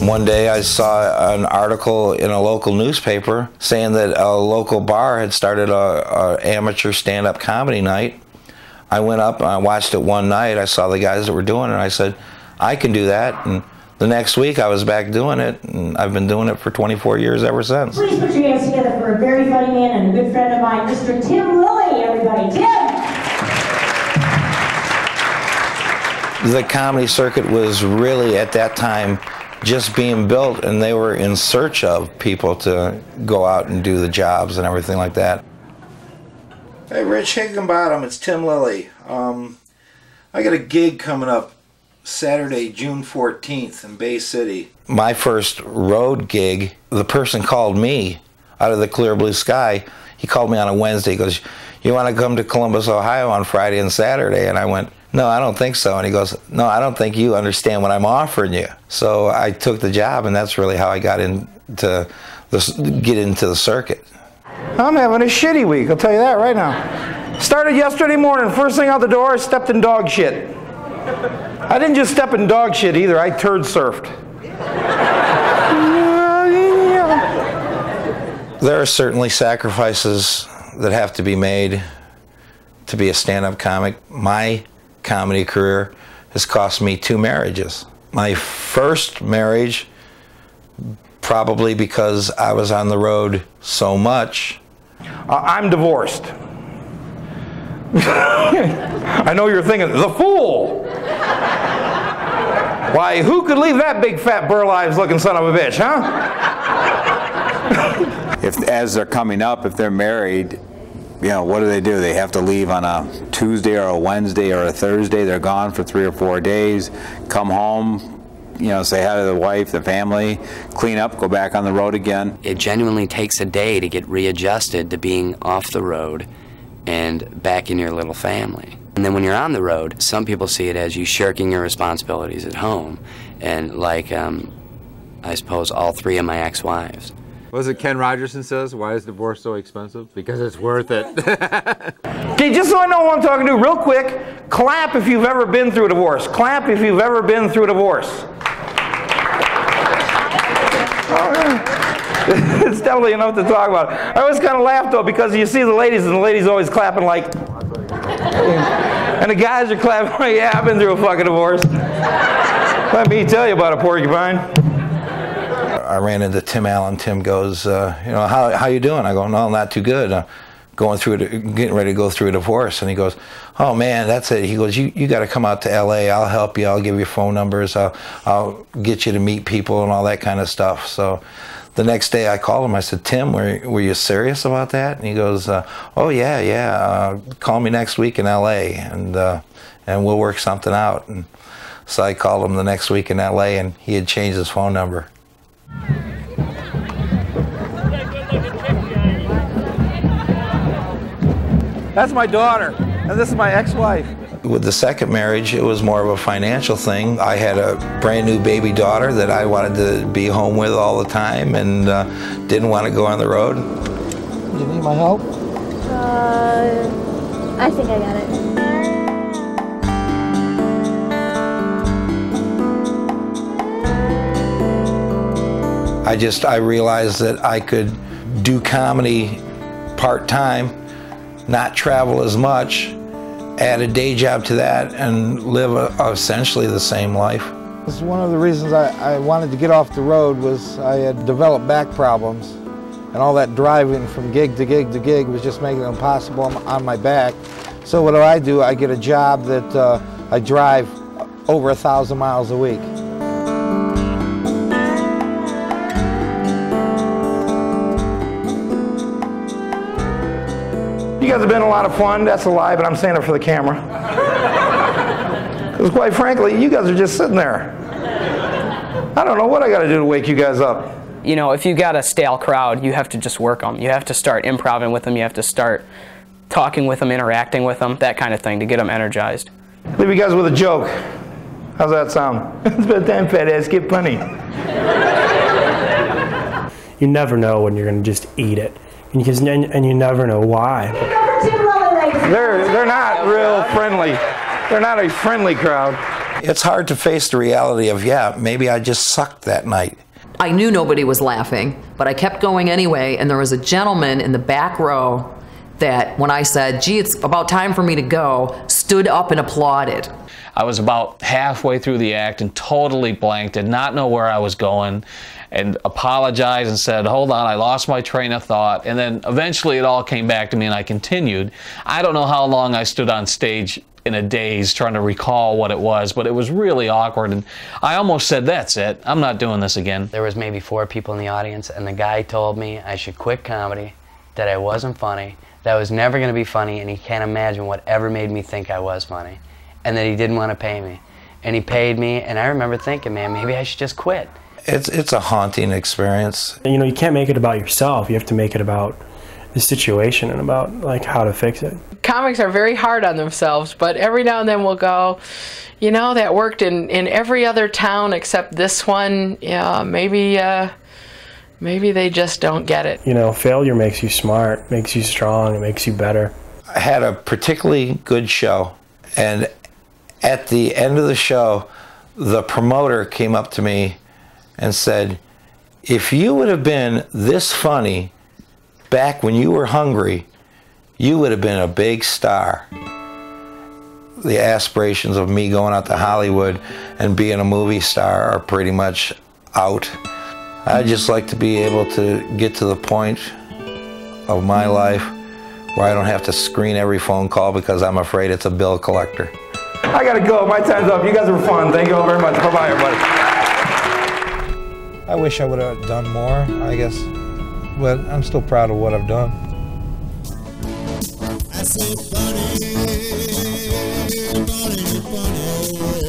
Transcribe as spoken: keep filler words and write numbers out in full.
One day I saw an article in a local newspaper saying that a local bar had started a, a amateur stand-up comedy night. I went up and I watched it one night. I saw the guys that were doing it and I said, I can do that. And the next week I was back doing it, and I've been doing it for twenty-four years ever since. Please put your hands together for a very funny man and a good friend of mine, Mister Tim Lilly, everybody. Tim! The comedy circuit was really, at that time, just being built, and they were in search of people to go out and do the jobs and everything like that. Hey, Rich Higginbottom, it's Tim Lilly. Um, I got a gig coming up Saturday, June fourteenth in Bay City. My first road gig, the person called me out of the clear blue sky. He called me on a Wednesday. He goes, you want to come to Columbus, Ohio on Friday and Saturday? And I went, no, I don't think so. And he goes, no, I don't think you understand what I'm offering you. So I took the job, and that's really how I got into the, get into the circuit. I'm having a shitty week, I'll tell you that right now. Started yesterday morning, first thing out the door, I stepped in dog shit. I didn't just step in dog shit either, I turd surfed. There are certainly sacrifices that have to be made to be a stand-up comic. My comedy career has cost me two marriages. My first marriage, probably because I was on the road so much. Uh, I'm divorced. I know you're thinking, the fool! Why, who could leave that big, fat, Burl Ives looking son of a bitch, huh? If, as they're coming up, if they're married, you know, what do they do? They have to leave on a Tuesday or a Wednesday or a Thursday. They're gone for three or four days, come home, you know, say hi to the wife, the family, clean up, go back on the road again. It genuinely takes a day to get readjusted to being off the road and back in your little family. And then when you're on the road, some people see it as you shirking your responsibilities at home. And like, um, I suppose, all three of my ex-wives. What was it Ken Rogerson says? Why is divorce so expensive? Because it's worth it. Okay, just so I know what I'm talking to, real quick, clap if you've ever been through a divorce. Clap if you've ever been through a divorce. It's definitely enough to talk about. I always kind of laugh though, because you see the ladies and the ladies always clapping like, and the guys are clapping like, yeah, I've been through a fucking divorce. Let me tell you about a porcupine. I ran into Tim Allen. Tim goes, uh, you know, how how you doing? I go, no, not too good. Uh, going through, getting ready to go through a divorce. And he goes, oh man, that's it. He goes, you, you got to come out to L A. I'll help you. I'll give you phone numbers. I'll, I'll get you to meet people and all that kind of stuff. So the next day I called him. I said, Tim, were, were you serious about that? And he goes, uh, oh yeah, yeah. Uh, call me next week in L A and, uh, and we'll work something out. And so I called him the next week in L A, and he had changed his phone number. That's my daughter, and this is my ex-wife. With the second marriage, it was more of a financial thing. I had a brand new baby daughter that I wanted to be home with all the time, and uh, didn't want to go on the road. Do you need my help? Uh, I think I got it. I just, I realized that I could do comedy part-time, not travel as much, add a day job to that, and live a, essentially the same life. This is one of the reasons I, I wanted to get off the road. Was I had developed back problems, and all that driving from gig to gig to gig was just making it impossible on my back. So what do I do? I get a job that uh, I drive over a thousand miles a week. You guys have been a lot of fun. That's a lie, but I'm saying it for the camera. Because quite frankly, you guys are just sitting there. I don't know what I got to do to wake you guys up. You know, if you got a stale crowd, you have to just work them. You have to start improvising with them. You have to start talking with them, interacting with them, that kind of thing to get them energized. Leave you guys with a joke. How's that sound? It's about time, fat ass, get plenty. You never know when you're going to just eat it, and you, and you never know why. Over Tim Lilly, ladies They're, they're not real friendly. They're not a friendly crowd. It's hard to face the reality of, yeah, maybe I just sucked that night. I knew nobody was laughing, but I kept going anyway, and there was a gentleman in the back row that, when I said, gee, it's about time for me to go, stood up and applauded. I was about halfway through the act and totally blanked, did not know where I was going, and apologized and said, hold on, I lost my train of thought. And then eventually it all came back to me and I continued. I don't know how long I stood on stage in a daze trying to recall what it was, but it was really awkward. And I almost said, that's it, I'm not doing this again. There was maybe four people in the audience, and the guy told me I should quit comedy, that I wasn't funny, that I was never going to be funny, and he can't imagine what ever made me think I was funny, and that he didn't want to pay me. And he paid me, and I remember thinking, man, maybe I should just quit. It's, it's a haunting experience. You know, you can't make it about yourself. You have to make it about the situation and about, like, how to fix it. Comics are very hard on themselves, but every now and then we'll go, you know, that worked in, in every other town except this one. Yeah, maybe, uh, maybe they just don't get it. You know, failure makes you smart, makes you strong, it makes you better. I had a particularly good show, and at the end of the show, the promoter came up to me and said, if you would have been this funny back when you were hungry, you would have been a big star. The aspirations of me going out to Hollywood and being a movie star are pretty much out. I just like to be able to get to the point of my life where I don't have to screen every phone call because I'm afraid it's a bill collector. I gotta go, my time's up. You guys were fun, thank you all very much. Bye-bye, everybody. I wish I would have done more, I guess, but I'm still proud of what I've done. That's so funny, funny, funny.